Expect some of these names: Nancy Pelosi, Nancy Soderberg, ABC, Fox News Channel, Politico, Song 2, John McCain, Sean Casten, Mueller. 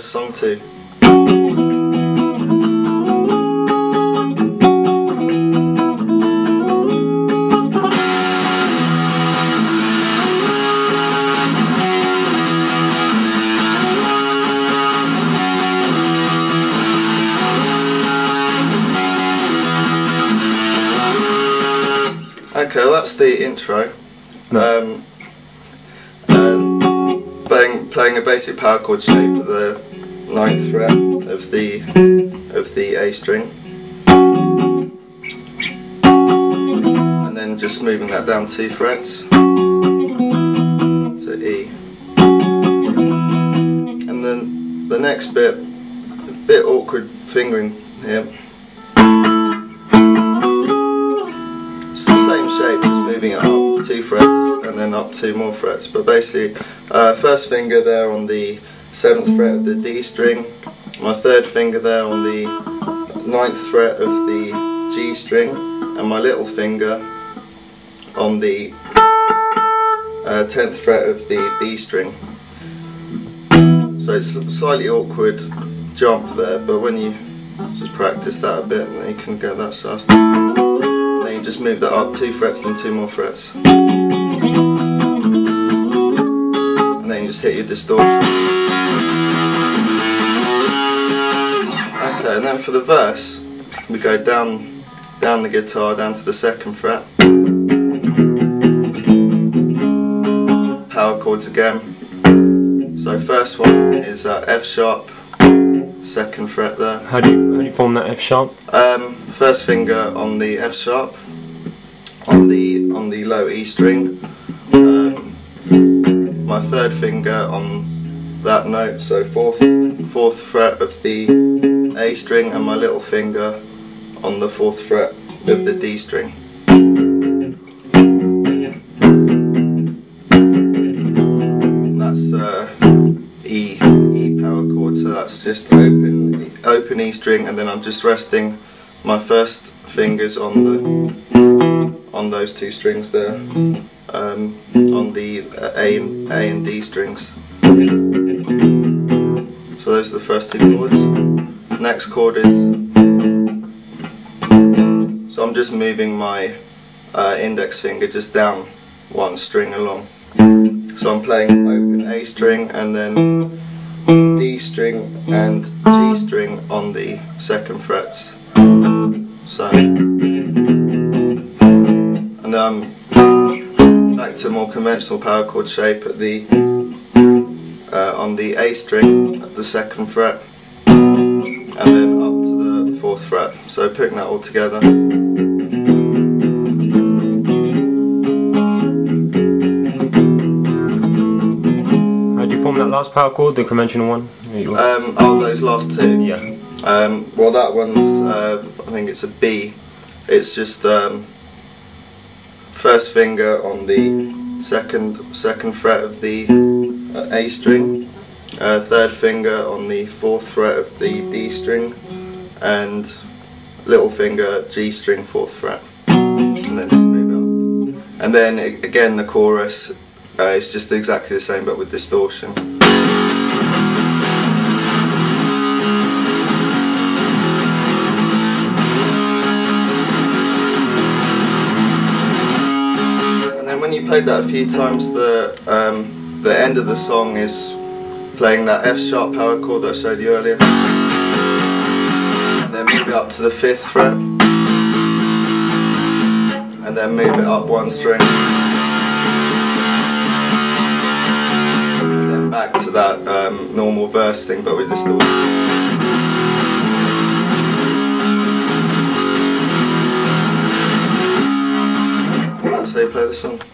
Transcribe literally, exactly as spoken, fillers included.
Song two. Okay, well that's the intro. No. Um, Playing, playing a basic power chord shape at the ninth fret of the of the A string, and then just moving that down two frets to E, and then the next bit, a bit awkward fingering here. It's the same shape, just moving it up two frets. And then up two more frets, but basically uh, first finger there on the seventh fret of the D string, my third finger there on the ninth fret of the G string, and my little finger on the tenth uh, fret of the B string. So it's a slightly awkward jump there, but when you just practice that a bit, then you can get that sus. Then you just move that up two frets, then two more frets. And then you just hit your distortion. Okay, and then for the verse, we go down, down the guitar, down to the second fret. Power chords again. So first one is uh, F sharp, second fret there. How do you, how do you form that F sharp? Um, first finger on the F sharp, on the on the low E string. Um, my third finger on that note, so fourth fourth fret of the A string, and my little finger on the fourth fret of the D string. And that's uh, E E power chord, so that's just open open E string, and then I'm just resting my first fingers on the on those two strings there, um, on the uh, A and A and D strings. So those are the first two chords. Next chord is, so I'm just moving my uh, index finger just down one string along. So I'm playing open A string and then D string and G string on the second frets. So, and um, back to more conventional power chord shape at the uh, on the A string at the second fret, and then up to the fourth fret. So putting that all together, how do you form that last power chord, the conventional one? Um, oh, those last two. Yeah. Um, well, that one's, uh, I think it's a B. It's just um, first finger on the second second fret of the uh, A string, uh, third finger on the fourth fret of the D string, and little finger G string fourth fret, and then just move up. And then again the chorus uh, is just exactly the same but with distortion. Played that a few times. The um, the end of the song is playing that F sharp power chord that I showed you earlier, and then move it up to the fifth fret, and then move it up one string, and then back to that um, normal verse thing, but with distortion. That's how you play the song.